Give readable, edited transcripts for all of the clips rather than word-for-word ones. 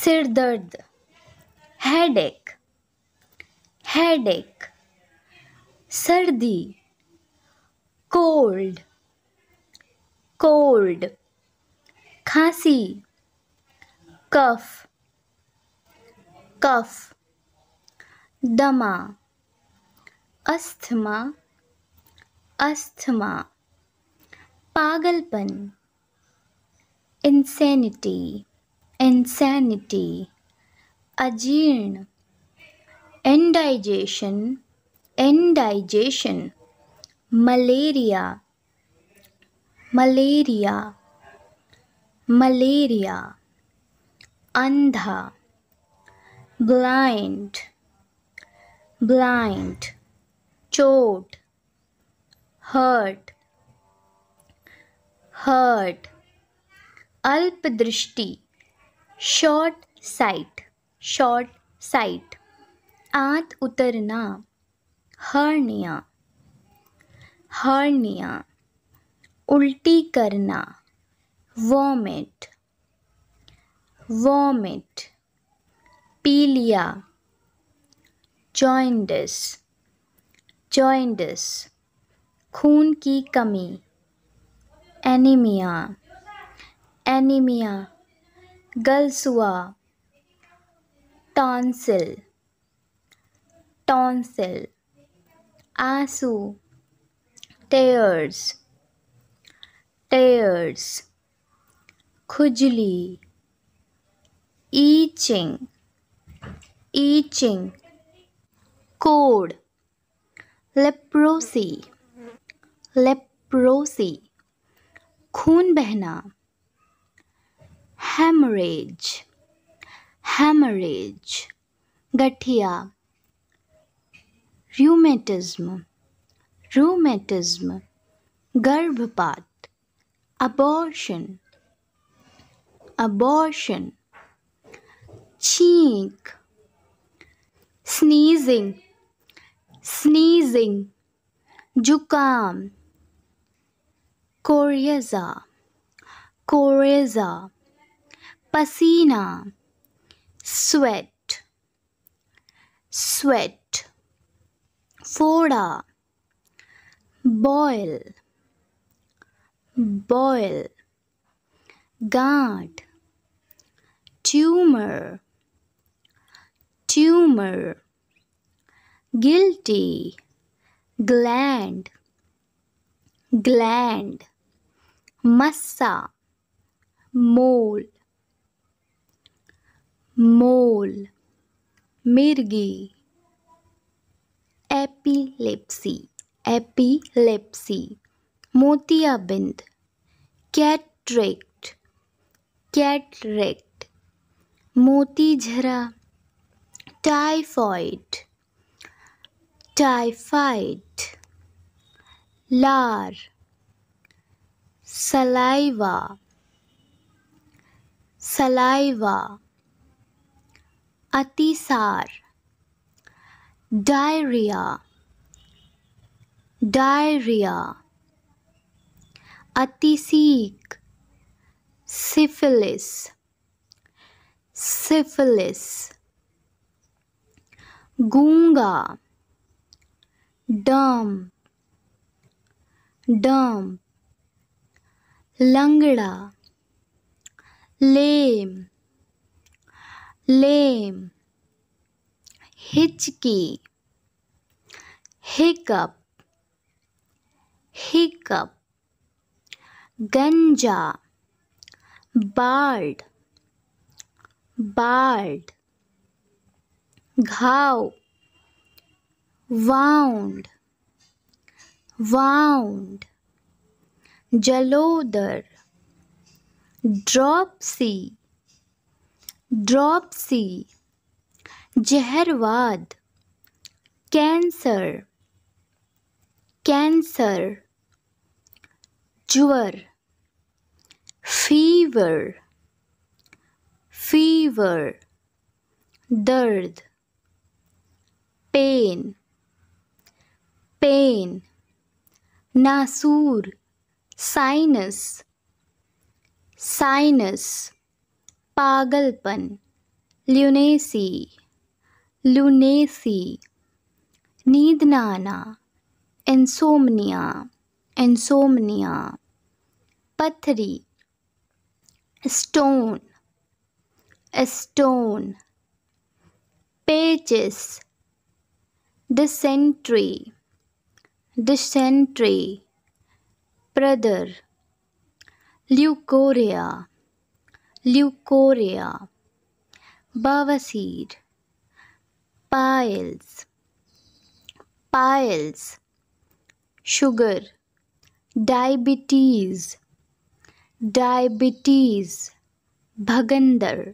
सिर दर्द, headache, headache, सर्दी, कोल्ड, कोल्ड, खांसी, कफ, कफ, दमा, अस्थमा, अस्थमा, पागलपन, इंसेनिटी, इंसेनिटी, अजीर्ण, indigestion, indigestion, malaria, malaria, malaria, अंधा, ब्लाइंड, ब्लाइंड, चोट, हर्ट, हर्ट, अल्पदृष्टि, शॉर्ट साइट, शॉर्ट साइट, आंत उतरना, हर्निया, हर्निया, उल्टी करना, वॉमिट, वॉमिट, पीलिया, जॉइंडिस, जॉइंडिस, खून की कमी, एनीमिया, एनीमिया, गलसुआ, टॉन्सिल, टॉन्सिल, आंसू, टेयर्स, टेयर्स, खुजली, ईचिंग, ईचिंग, कोढ़, लेप्रोसी, लेप्रोसी, खून बहना, हेमरेज, हेमरेज, गठिया, रूमेटिज्म, रूमेटिज्म, गर्भपात, अबॉर्शन, अबॉर्शन, छींक, स्नीजिंग, स्नीजिंग, जुकाम, कोरेज़ा, कोरेज़ा, पसीना, स्वेट, स्वेट, फोड़ा, बॉयल, बॉयल, गांठ, ट्यूमर, ट्यूमर, गिल्टी, ग्लैंड, ग्लैंड, मस्सा, मोल, मोल, मिर्गी, एपिलेप्सी, एपिलेप्सी, मोतियाबिंद, कैटरेक्ट, कैटरेक्ट, मोतीझरा, टाइफॉइड, टाइफाइड, लार, सलाइवा, सलाइवा, अतिसार, डायरिया, डायरिया, अतिसीक, सिफिलिस, सिफिलिस, गूंगा, डम, डम, लंगड़ा, लेम, लेम, हिचकी, हिकअप, हिकअप, गंजा, बार्ड, बार्ड, घाव, वाउंड, वाउंड, जलोदर, ड्रॉपसी, ड्रॉपसी, जहरवाद, कैंसर, कैंसर, ज्वर, फीवर, फीवर, दर्द, पेन, पेन, नासूर, साइनस, साइनस, पागलपन, ल्यूनेसी, लूनेसी। नींद ना आना, इंसोमनिया, इंसोमनिया। पत्थरी, स्टोन, स्टोन। पेचिस, डिसेंट्री, डिसेंट्री। प्रदर, ल्यूकोरिया, ल्यूकोरिया। बवासीर, piles, piles. Sugar, diabetes, diabetes. भगंदर,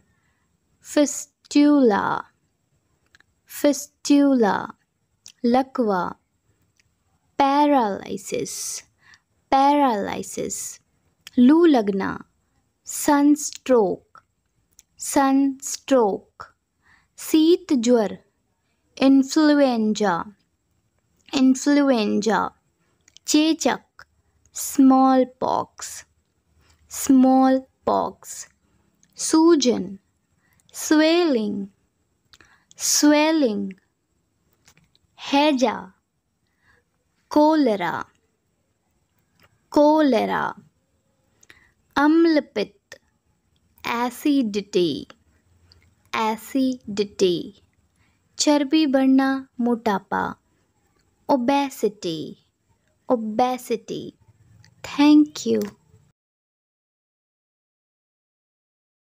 फिस्ट्यूला, फिस्ट्यूला। लकवा, पैरालिसिस, पैरालिसिस। लू लगना, सनस्ट्रोक, सनस्ट्रोक। शीत ज्वर, इन्फ्लुएंजा, इन्फ्लुएंजा। चेचक, स्मॉल पॉक्स, स्मॉल पॉक्स। सूजन, स्वेलिंग, स्वेलिंग। हैजा, कोलेरा, कोलेरा। अम्लपित्त, एसिडिटी, एसिडिटी। चर्बी बढ़ना, मोटापा, ओबेसिटी, ओबेसिटी। Thank you.